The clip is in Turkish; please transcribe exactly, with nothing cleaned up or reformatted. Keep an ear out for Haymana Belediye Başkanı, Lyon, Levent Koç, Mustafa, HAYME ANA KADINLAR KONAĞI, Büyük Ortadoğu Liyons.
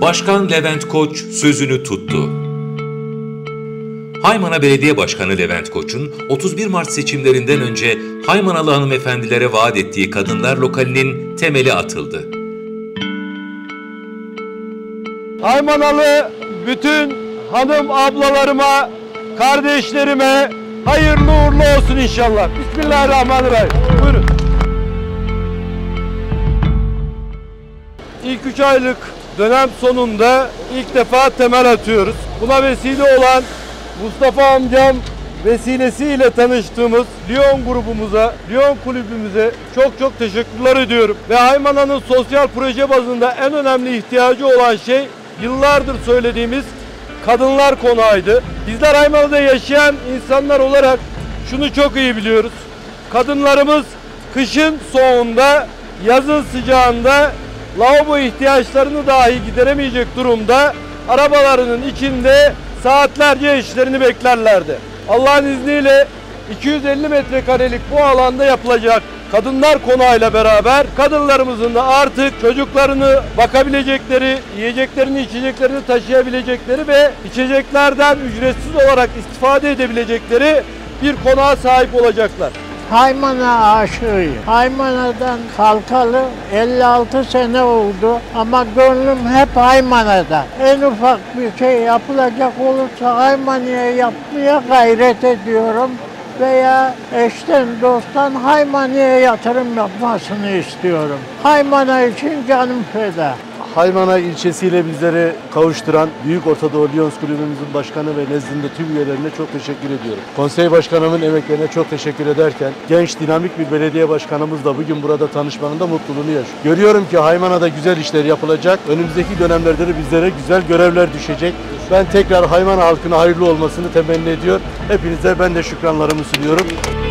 Başkan Levent Koç sözünü tuttu. Haymana Belediye Başkanı Levent Koç'un otuz bir Mart seçimlerinden önce Haymanalı hanımefendilere vaat ettiği kadınlar lokalinin temeli atıldı. Haymanalı bütün hanım ablalarıma, kardeşlerime hayırlı uğurlu olsun inşallah. Bismillahirrahmanirrahim. Buyurun. İlk üç aylık dönem sonunda ilk defa temel atıyoruz. Buna vesile olan Mustafa amcam vesilesiyle tanıştığımız Lyon grubumuza, Lyon kulübümüze çok çok teşekkürler ediyorum. Ve Haymana'nın sosyal proje bazında en önemli ihtiyacı olan şey yıllardır söylediğimiz kadınlar konağıydı. Bizler Haymana'da yaşayan insanlar olarak şunu çok iyi biliyoruz. Kadınlarımız kışın soğuğunda, yazın sıcağında lavabo ihtiyaçlarını dahi gideremeyecek durumda arabalarının içinde saatlerce işlerini beklerlerdi. Allah'ın izniyle iki yüz elli metrekarelik bu alanda yapılacak kadınlar konağıyla beraber kadınlarımızın da artık çocuklarını bakabilecekleri, yiyeceklerini, içeceklerini taşıyabilecekleri ve içeceklerden ücretsiz olarak istifade edebilecekleri bir konağa sahip olacaklar. Haymana aşığıyım. Haymana'dan kalkalı elli altı sene oldu ama gönlüm hep Haymana'da. En ufak bir şey yapılacak olursa Haymana'ya yapmaya gayret ediyorum veya eşten dosttan Haymana'ya yatırım yapmasını istiyorum. Haymana için canım feda. Haymana ilçesiyle bizleri kavuşturan Büyük Ortadoğu Liyons kulübümüzün başkanı ve nezdinde tüm üyelerine çok teşekkür ediyorum. Konsey başkanımın emeklerine çok teşekkür ederken genç dinamik bir belediye başkanımızla bugün burada tanışmanın da mutluluğunu yaşıyorum. Görüyorum ki Haymana'da güzel işler yapılacak. Önümüzdeki dönemlerde de bizlere güzel görevler düşecek. Ben tekrar Haymana halkına hayırlı olmasını temenni ediyor. Hepinize ben de şükranlarımı sunuyorum.